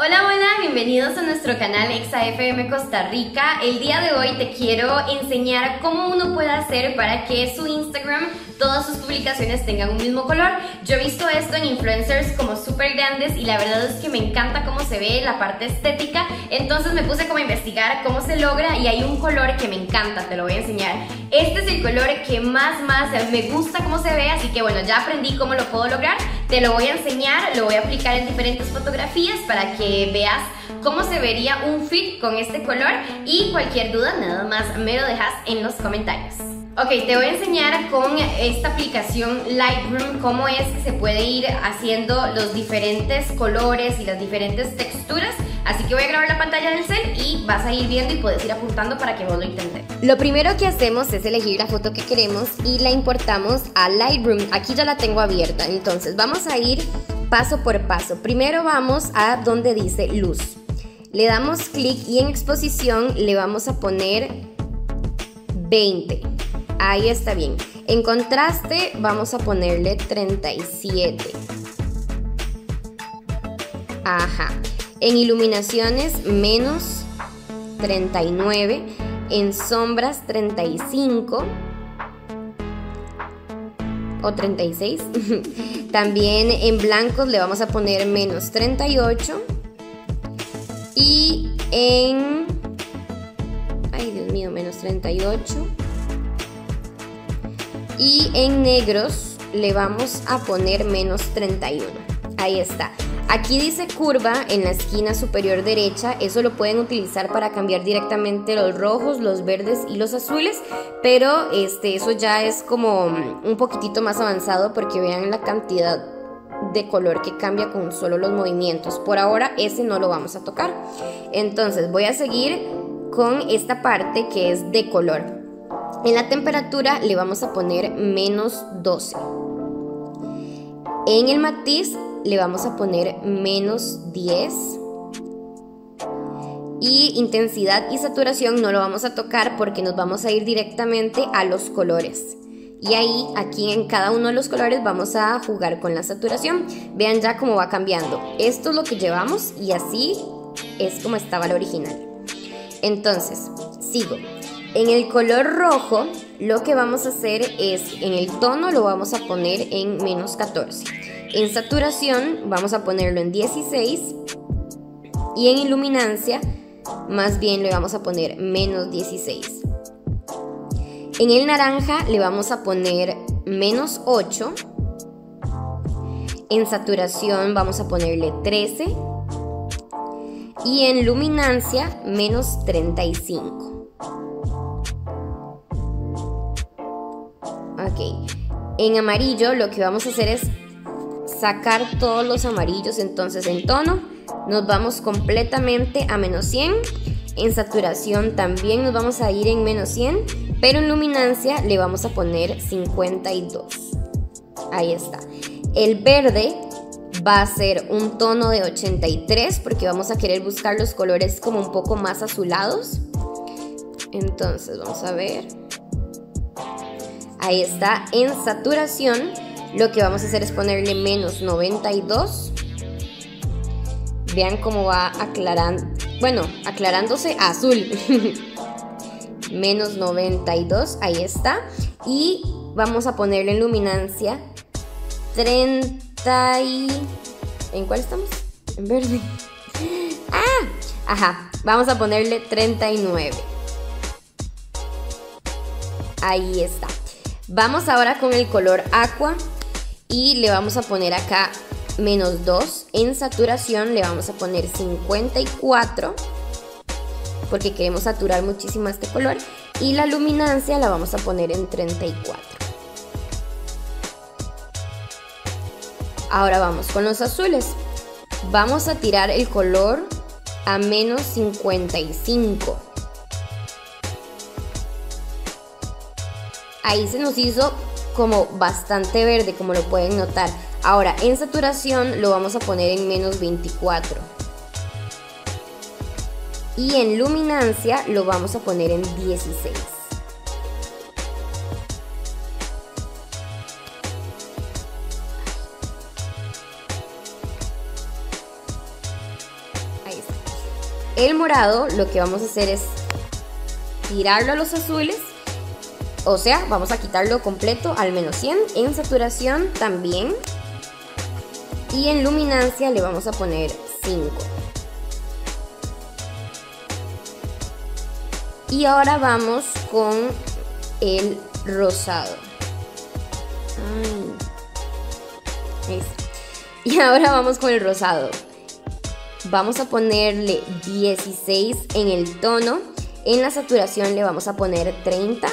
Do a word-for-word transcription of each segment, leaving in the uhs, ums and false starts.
Hola, hola, bienvenidos a nuestro canal Exa F M Costa Rica. El día de hoy te quiero enseñar cómo uno puede hacer para que su Instagram, todas sus publicaciones tengan un mismo color. Yo he visto esto en influencers como súper grandes y la verdad es que me encanta cómo se ve la parte estética. Entonces me puse como a investigar cómo se logra y hay un color que me encanta, te lo voy a enseñar. Este es el color que más, más me gusta cómo se ve, así que bueno, ya aprendí cómo lo puedo lograr. Te lo voy a enseñar, lo voy a aplicar en diferentes fotografías para que veas cómo se vería un fit con este color y cualquier duda nada más me lo dejas en los comentarios. Ok, te voy a enseñar con esta aplicación Lightroom cómo es que se puede ir haciendo los diferentes colores y las diferentes texturas. Así que voy a grabar la pantalla del cel y vas a ir viendo y puedes ir apuntando para que vos lo intentes. Lo primero que hacemos es elegir la foto que queremos y la importamos a Lightroom. Aquí ya la tengo abierta, entonces vamos a ir paso por paso. Primero vamos a donde dice luz. Le damos clic y en exposición le vamos a poner veinte. Ahí está bien. En contraste vamos a ponerle treinta y siete. Ajá. En iluminaciones menos treinta y nueve, en sombras treinta y cinco o treinta y seis, también en blancos le vamos a poner menos treinta y ocho y en, ay Dios mío, menos treinta y ocho y en negros le vamos a poner menos treinta y uno, ahí está. Aquí dice curva en la esquina superior derecha, eso lo pueden utilizar para cambiar directamente los rojos, los verdes y los azules, pero este, eso ya es como un poquitito más avanzado porque vean la cantidad de color que cambia con solo los movimientos. Por ahora ese no lo vamos a tocar, entonces voy a seguir con esta parte que es de color. En la temperatura le vamos a poner menos doce, en el matiz le vamos a poner menos diez y intensidad y saturación no lo vamos a tocar porque nos vamos a ir directamente a los colores y ahí aquí en cada uno de los colores vamos a jugar con la saturación. Vean ya cómo va cambiando, esto es lo que llevamos y así es como estaba el original. Entonces sigo en el color rojo, lo que vamos a hacer es en el tono lo vamos a poner en menos catorce. En saturación vamos a ponerlo en dieciséis y en iluminancia más bien le vamos a poner menos dieciséis. En el naranja le vamos a poner menos ocho. En saturación vamos a ponerle trece y en luminancia menos treinta y cinco. Ok, en amarillo lo que vamos a hacer es sacar todos los amarillos, entonces en tono nos vamos completamente a menos cien, en saturación también nos vamos a ir en menos cien, pero en luminancia le vamos a poner cincuenta y dos, ahí está. El verde va a ser un tono de ochenta y tres porque vamos a querer buscar los colores como un poco más azulados, entonces vamos a ver, ahí está. En saturación lo que vamos a hacer es ponerle menos noventa y dos. Vean cómo va aclarando, bueno, aclarándose a azul. Menos noventa y dos, ahí está. Y vamos a ponerle en luminancia treinta y... ¿En cuál estamos? En verde. ¡Ah! Ajá, vamos a ponerle treinta y nueve. Ahí está. Vamos ahora con el color aqua. Y le vamos a poner acá menos dos. En saturación le vamos a poner cincuenta y cuatro. Porque queremos saturar muchísimo este color. Y la luminancia la vamos a poner en treinta y cuatro. Ahora vamos con los azules. Vamos a tirar el color a menos cincuenta y cinco. Ahí se nos hizo como bastante verde, como lo pueden notar. Ahora en saturación lo vamos a poner en menos veinticuatro y en luminancia lo vamos a poner en dieciséis. el morado lo que vamos a hacer es tirarlo a los azules, o sea, vamos a quitarlo completo al menos cien. En saturación también. Y en luminancia le vamos a poner cinco. Y ahora vamos con el rosado. Ay. Y ahora vamos con el rosado. Vamos a ponerle dieciséis en el tono. En la saturación le vamos a poner treinta.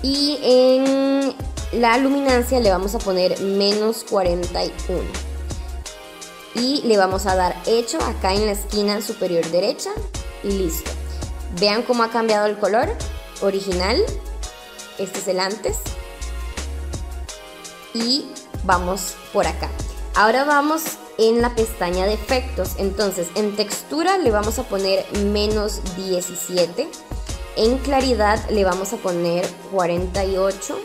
Y en la luminancia le vamos a poner menos cuarenta y uno. Y le vamos a dar hecho acá en la esquina superior derecha. Y listo. Vean cómo ha cambiado el color original. Este es el antes. Y vamos por acá. Ahora vamos en la pestaña de efectos. Entonces en textura le vamos a poner menos diecisiete. En claridad le vamos a poner cuarenta y ocho.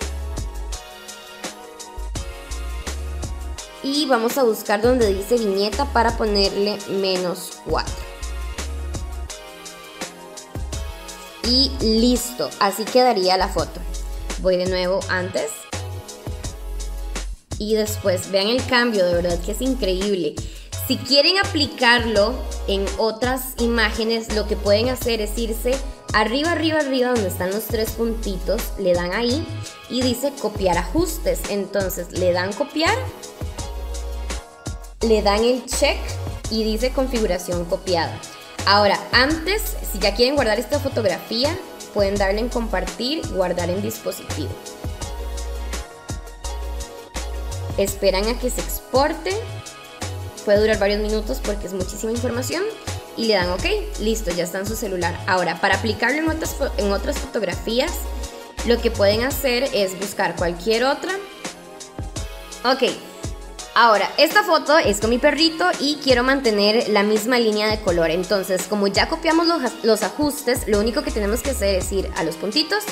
Y vamos a buscar donde dice viñeta para ponerle menos cuatro. Y listo, así quedaría la foto. Voy de nuevo antes y después. Vean el cambio, de verdad que es increíble. Si quieren aplicarlo en otras imágenes, lo que pueden hacer es irse arriba, arriba, arriba, donde están los tres puntitos, le dan ahí y dice copiar ajustes. Entonces le dan copiar, le dan el check y dice configuración copiada. Ahora, antes, si ya quieren guardar esta fotografía, pueden darle en compartir, guardar en dispositivo. Esperan a que se exporte. Puede durar varios minutos porque es muchísima información. Y le dan OK, listo, ya está en su celular. Ahora, para aplicarlo en otras, en otras fotografías, lo que pueden hacer es buscar cualquier otra. Ok. Ahora, esta foto es con mi perrito y quiero mantener la misma línea de color. Entonces, como ya copiamos los, los ajustes, lo único que tenemos que hacer es ir a los puntitos,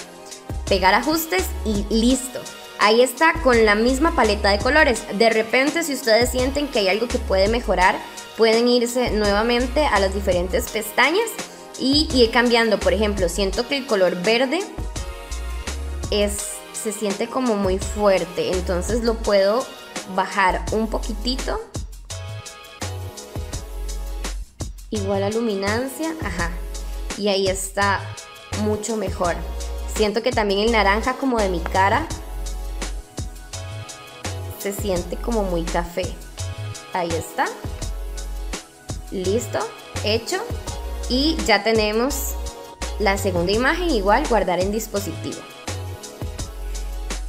pegar ajustes y listo. Ahí está, con la misma paleta de colores. De repente, si ustedes sienten que hay algo que puede mejorar, pueden irse nuevamente a las diferentes pestañas y ir cambiando. Por ejemplo, siento que el color verde es, se siente como muy fuerte, entonces lo puedo bajar un poquitito, igual a luminancia, ajá, y ahí está mucho mejor. Siento que también el naranja como de mi cara se siente como muy café. Ahí está, listo, hecho. Y ya tenemos la segunda imagen, igual guardar en dispositivo.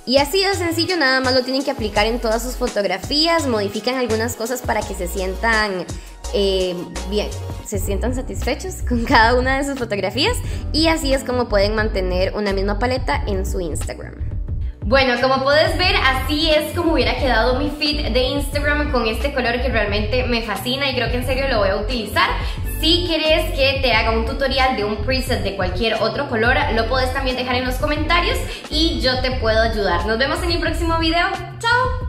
Y así de sencillo, nada más lo tienen que aplicar en todas sus fotografías, modifican algunas cosas para que se sientan eh, bien, se sientan satisfechos con cada una de sus fotografías, y así es como pueden mantener una misma paleta en su Instagram. Bueno, como puedes ver, así es como hubiera quedado mi feed de Instagram con este color que realmente me fascina y creo que en serio lo voy a utilizar. Si quieres que te haga un tutorial de un preset de cualquier otro color, lo puedes también dejar en los comentarios y yo te puedo ayudar. Nos vemos en el próximo video. ¡Chao!